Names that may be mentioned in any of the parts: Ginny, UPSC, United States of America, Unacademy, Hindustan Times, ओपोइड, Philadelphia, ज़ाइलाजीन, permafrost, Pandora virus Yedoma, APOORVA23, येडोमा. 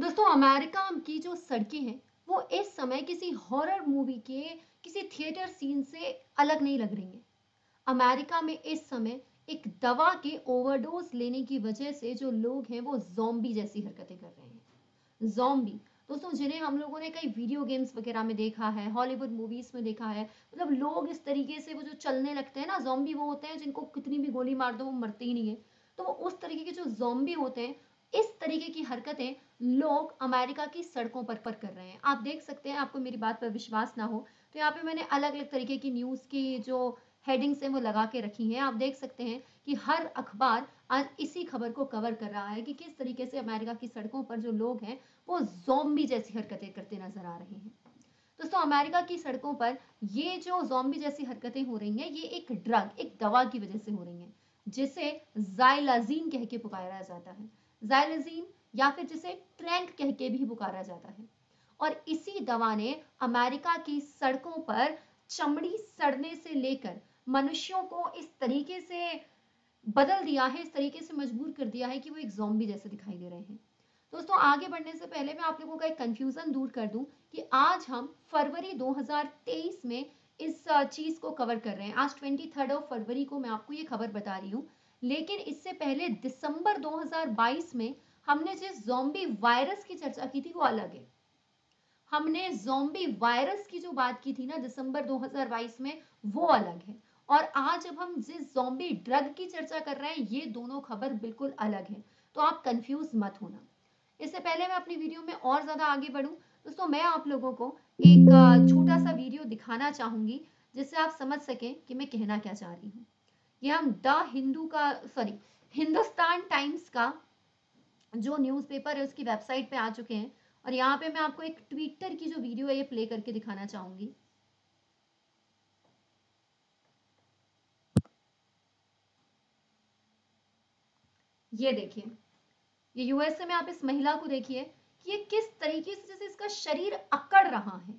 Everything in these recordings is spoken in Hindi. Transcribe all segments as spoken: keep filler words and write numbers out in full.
दोस्तों अमेरिका की जो सड़कें हैं वो इस समय किसी हॉरर मूवी के किसी थिएटर सीन से अलग नहीं लग रही हैं। अमेरिका में इस समय एक दवा के ओवरडोज लेने की वजह से जो लोग हैं वो ज़ॉम्बी जैसी हरकतें कर रहे हैं। ज़ॉम्बी दोस्तों जिन्हें हम लोगों ने कई वीडियो गेम्स वगैरह में देखा है, हॉलीवुड मूवीज में देखा है, मतलब लोग इस तरीके से वो जो चलने लगते हैं ना, ज़ॉम्बी वो होते हैं जिनको कितनी भी गोली मार दो वो मरते ही नहीं है। तो वो उस तरीके के जो ज़ॉम्बी होते हैं, इस तरीके की हरकतें लोग अमेरिका की सड़कों पर पर कर रहे हैं। आप देख सकते हैं, आपको मेरी बात पर विश्वास ना हो तो यहाँ पे मैंने अलग अलग तरीके की न्यूज़ की जो हेडिंग्स हैं वो लगा के रखी हैं। आप देख सकते हैं कि हर अखबार आज इसी खबर को कवर कर रहा है कि किस तरीके से अमेरिका की सड़कों पर जो लोग हैं वो ज़ॉम्बी जैसी हरकतें करते नजर आ रहे हैं। दोस्तों अमेरिका की सड़कों पर ये जो ज़ॉम्बी जैसी हरकतें हो रही हैं, ये एक ड्रग, एक दवा की वजह से हो रही हैं जिसे जाइलाजीन कह के पुकारा जाता है, जाइलाजीन या फिर जिसे ट्रैंक कह के भी पुकारा जाता है। और इसी दवा ने अमेरिका की सड़कों पर चमड़ी सड़ने से लेकर मनुष्यों को इस तरीके से बदल दिया है, इस तरीके से मजबूर कर दिया है कि वो एक ज़ॉम्बी जैसे दिखाई दे रहे हैं। दोस्तों आगे बढ़ने से पहले मैं आप लोगों का एक कंफ्यूजन दूर कर दूं कि आज हम फरवरी दो हज़ार तेईस में इस चीज़ को कवर कर रहे हैं। आज ट्वेंटी थर्ड ऑफ फरवरी को मैं आपको ये खबर बता रही हूँ, लेकिन इससे पहले दिसंबर दो हज़ार बाईस में हमने जिस ज़ॉम्बी वायरस की चर्चा की थी वो अलग है। हमने ज़ॉम्बी वायरस की जो बात की थी ना दिसंबर दो हज़ार बाईस में, वो अलग है। और आज अब हम जिस ज़ॉम्बी ड्रग की चर्चा कर रहे हैं, ये दोनों खबर बिल्कुल अलग है, तो आप कंफ्यूज मत होना। इससे पहले मैं अपनी वीडियो में और ज़्यादा आगे बढ़ूँ दोस्तों, मैं आप लोगों को एक छोटा सा वीडियो दिखाना चाहूँगी जिससे आप समझ सकें कि मैं कहना क्या चाह रही हूँ। ये हम द हिंदू का सॉरी हिंदुस्तान टाइम्स का जो न्यूज़पेपर है उसकी वेबसाइट पे आ चुके हैं और यहाँ पे मैं आपको एक ट्विटर की जो वीडियो है ये प्ले करके दिखाना चाहूंगी। ये देखिए, ये यूएसए में आप इस महिला को देखिए कि ये किस तरीके से जैसे इसका शरीर अकड़ रहा है।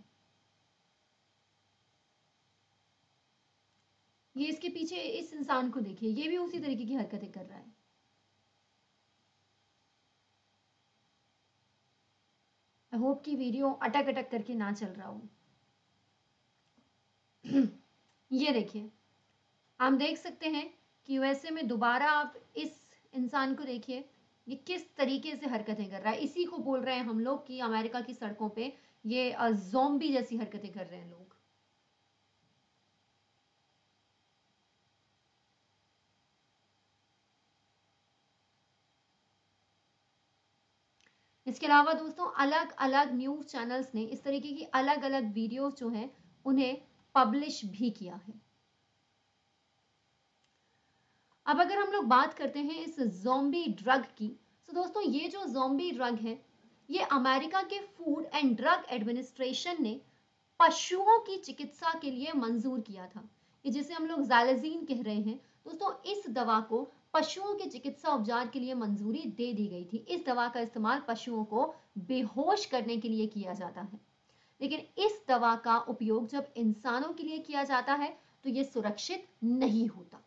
ये इसके पीछे इस इंसान को देखिए, ये भी उसी तरीके की हरकतें कर रहा है। आई होप कि वीडियो अटक अटक करके ना चल रहा हो। ये देखिए, हम देख सकते हैं कि यूएसए में दोबारा आप इस इंसान को देखिए, ये किस तरीके से हरकतें कर रहा है। इसी को बोल रहे हैं हम लोग कि अमेरिका की सड़कों पे ये ज़ॉम्बी जैसी हरकतें कर रहे हैं लोग। इसके अलावा दोस्तों अलग अलग न्यूज़ चैनल्स ने इस तरीके की अलग अलग वीडियोस जो हैं उन्हें पब्लिश भी किया है। अब अगर हम लोग बात करते हैं इस ज़ॉम्बी ड्रग की, तो दोस्तों ये जो ज़ॉम्बी ड्रग है ये अमेरिका के फूड एंड ड्रग एडमिनिस्ट्रेशन ने पशुओं की चिकित्सा के लिए मंजूर किया था, जिसे हम लोग ज़ाइलाजीन कह रहे हैं। दोस्तों इस दवा को पशुओं के चिकित्सा उपचार के लिए मंजूरी दे दी गई थी। इस दवा का इस्तेमाल पशुओं को बेहोश करने के लिए किया जाता है, लेकिन इस दवा का उपयोग जब इंसानों के लिए किया जाता है तो ये सुरक्षित नहीं होता।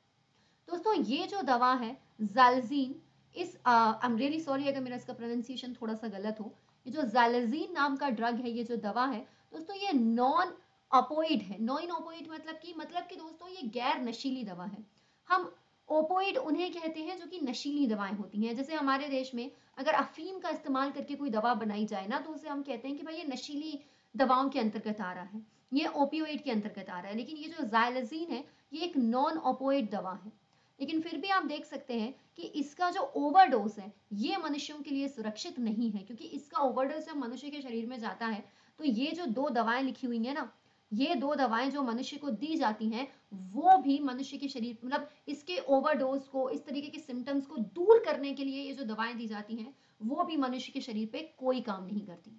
दोस्तों ये जो दवा है ज़ाइलाजीन, इस आई एम रियली सॉरी अगर मेरा इसका प्रोनाउंसिएशन थोड़ा सा गलत हो, ये जो ज़ाइलाजीन नाम का ड्रग है, ये जो दवा है दोस्तों ये नॉन ओपोइड है। नॉन ओपोइड मतलब कि मतलब कि दोस्तों ये गैर नशीली दवा है। हम ओपोइड उन्हें कहते हैं जो कि नशीली दवाएं होती हैं। जैसे हमारे देश में अगर अफीम का इस्तेमाल करके कोई दवा बनाई जाए ना, तो उसे हम कहते हैं कि भाई ये नशीली दवाओं के अंतर्गत आ रहा है, ये ओपियोइड के अंतर्गत आ रहा है। लेकिन ये जो ज़ाइलाजीन है ये एक नॉन ओपोइड दवा है, लेकिन फिर भी आप देख सकते हैं कि इसका जो ओवरडोज है ये मनुष्यों के लिए सुरक्षित नहीं है, क्योंकि इसका ओवरडोज जब मनुष्य के शरीर में जाता है तो ये जो दो दवाएं लिखी हुई हैं ना, ये दो दवाएं जो मनुष्य को दी जाती हैं वो भी मनुष्य के शरीर मतलब इसके ओवरडोज को, इस तरीके के सिम्टम्स को दूर करने के लिए ये जो दवाएं दी जाती हैं वो भी मनुष्य के शरीर पे कोई काम नहीं करती।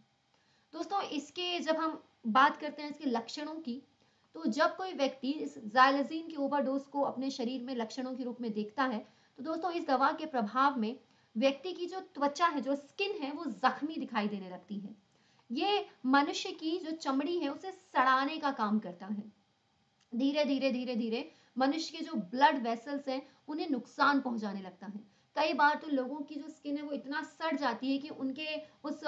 दोस्तों इसके जब हम बात करते हैं इसके लक्षणों की, तो जब कोई व्यक्ति इस ज़ाइलाजीन के ओवरडोज को अपने शरीर में लक्षणों के रूप में देखता है, तो दोस्तों इस दवा के प्रभाव में व्यक्ति की जो त्वचा है, जो स्किन है, वो जख्मी दिखाई देने लगती है। ये मनुष्य की जो चमड़ी है उसे सड़ाने का काम करता है। धीरे धीरे धीरे धीरे मनुष्य के जो ब्लड वेसल्स हैं उन्हें नुकसान पहुंचाने लगता है। कई बार तो लोगों की जो स्किन है वो इतना सड़ जाती है कि उनके उस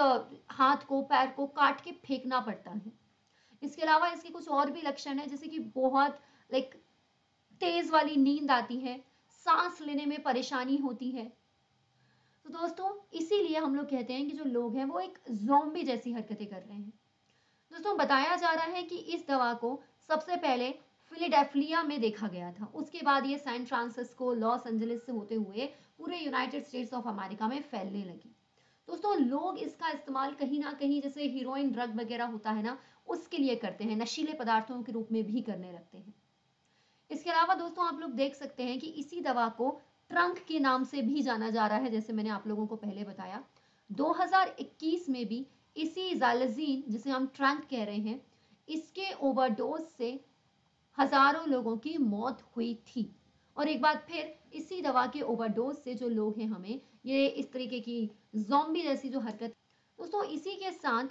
हाथ को पैर को काट के फेंकना पड़ता है। इसके अलावा इसके कुछ और भी लक्षण है, जैसे कि बहुत लाइक तेज वाली नींद आती है, सांस लेने में परेशानी होती है। तो दोस्तों इसीलिए हम लोग कहते हैं कि जो लोग हैं वो एक ज़ॉम्बी जैसी हरकतें कर रहे हैं। दोस्तों बताया जा रहा है कि इस दवा को सबसे पहले फिलाडेल्फिया में देखा गया था, उसके बाद ये सैन फ्रांसिस्को, लॉस एंजलिस से होते हुए पूरे यूनाइटेड स्टेट्स ऑफ अमेरिका में फैलने लगी। दोस्तों लोग इसका इस्तेमाल कहीं ना कहीं जैसे हीरोइन ड्रग वगैरह होता है ना, उसके लिए करते हैं, नशीले पदार्थों के रूप में भी करने लगते हैं। इसके अलावा दोस्तों आप लोग देख सकते हैं कि इसी दवा को ट्रंक के नाम से भी जाना जा रहा है, जैसे मैंने आप लोगों को पहले बताया। दो हज़ार इक्कीस में भी इसी ज़ाइलाज़ीन, जिसे हम ट्रंक कह रहे हैं, इसके ओवरडोज से हजारों लोगों की मौत हुई थी। और एक बार फिर इसी दवा के ओवरडोज से जो लोग हैं, हमें ये इस तरीके की ज़ॉम्बी जैसी जो हरकत। दोस्तों इसी के साथ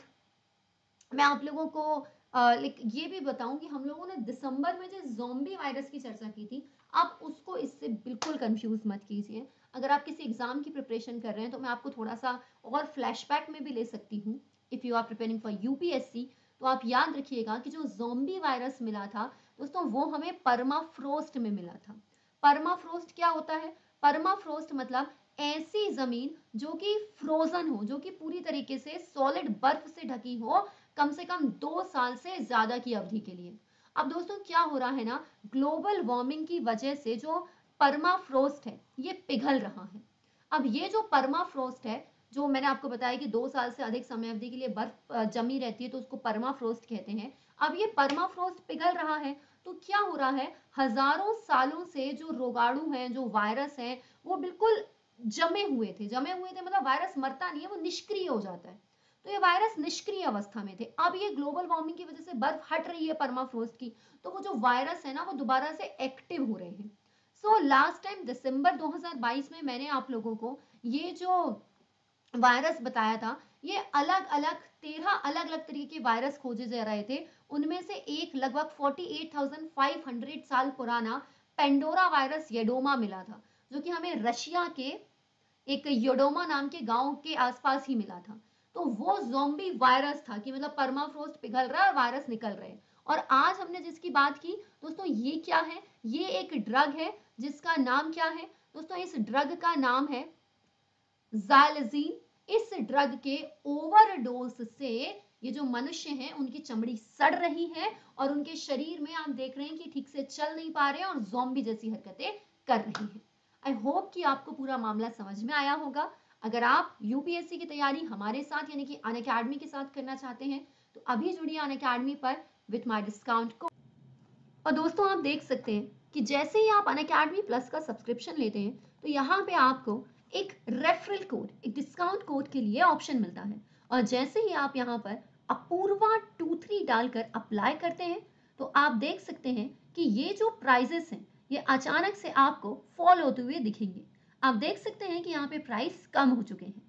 मैं आप लोगों को लाइक ये भी बताऊं कि हम लोगों ने दिसंबर में जो ज़ॉम्बी वायरस की चर्चा की थी, आप उसको इससे बिल्कुल कंफ्यूज मत कीजिए। अगर आप किसी एग्जाम की प्रिपरेशन कर रहे हैं तो मैं आपको थोड़ा सा और फ्लैशबैक में भी ले सकती हूँ। If you are preparing for UPSC तो आप याद रखिएगा कि जो ज़ॉम्बी वायरस मिला था दोस्तों, वो हमें परमाफ्रोस्ट में मिला था। परमाफ्रोस्ट क्या होता है? परमाफ्रोस्ट मतलब ऐसी जमीन जो कि फ्रोजन हो, जो कि पूरी तरीके से सॉलिड बर्फ से ढकी हो, कम से कम दो साल से ज्यादा की अवधि के लिए। अब दोस्तों क्या हो रहा है ना, ग्लोबल वार्मिंग की वजह से जो परमाफ्रोस्ट है ये पिघल रहा है। अब ये जो परमाफ्रोस्ट है, जो मैंने आपको बताया कि दो साल से अधिक समय अवधि के लिए बर्फ जमी रहती है, तो उसको परमाफ्रोस्ट कहते हैं। अब ये परमाफ्रोस्ट पिघल रहा है तो क्या हो रहा है, हजारों सालों से जो रोगाणु हैं, जो वायरस हैं, वो बिल्कुल जमे हुए थे। जमे हुए थे मतलब वायरस मरता नहीं है, वो निष्क्रिय हो जाता है। तो ये वायरस निष्क्रिय अवस्था में थे। अब ये ग्लोबल वार्मिंग की वजह से बर्फ हट रही है परमाफ्रोस्ट की, तो वो जो वायरस है ना, वो दोबारा से एक्टिव हो रहे हैं। सो लास्ट टाइम दिसंबर दो हज़ार बाईस में मैंने आप लोगों को ये जो वायरस बताया था, ये अलग अलग तेरह अलग अलग तरीके के वायरस खोजे जा रहे थे। उनमें से एक लगभग forty eight thousand five hundred साल पुराना पेंडोरा वायरस येडोमा मिला था, जो कि हमें रशिया के एक येडोमा नाम के गांव के आसपास ही मिला था। तो वो ज़ॉम्बी वायरस था कि मतलब परमाफ्रोस्ट पिघल रहा है और वायरस निकल रहे हैं। और आज हमने जिसकी बात की दोस्तों, ये क्या है, ये एक ड्रग है जिसका नाम क्या है दोस्तों, इस ड्रग का नाम है ज़ाइलाज़ीन। इस ड्रग के ओवरडोज से ये जो मनुष्य हैं, उनकी चमड़ी सड़ रही है और उनके शरीर में आप देख रहे हैं कि ठीक से चल नहीं पा रहे हैं और ज़ॉम्बी जैसी हरकतें कर रहे हैं। आई होप कि आपको पूरा मामला समझ में आया होगा। अगर आप यूपीएससी की तैयारी हमारे साथ यानी कि अनअकैडमी के साथ करना चाहते हैं तो अभी जुड़िए अनअकैडमी पर विथ माय डिस्काउंट कोड। और दोस्तों आप देख सकते हैं कि जैसे ही आप अनअकैडमी प्लस का सब्सक्रिप्शन लेते हैं तो यहाँ पे आपको एक रेफरल कोड, एक डिस्काउंट कोड के लिए ऑप्शन मिलता है। और जैसे ही आप यहाँ पर अपूर्वा टू थ्री डालकर अप्लाई करते हैं तो आप देख सकते हैं कि ये जो प्राइजेस हैं ये अचानक से आपको फॉल होते हुए दिखेंगे। आप देख सकते हैं कि यहाँ पे प्राइस कम हो चुके हैं।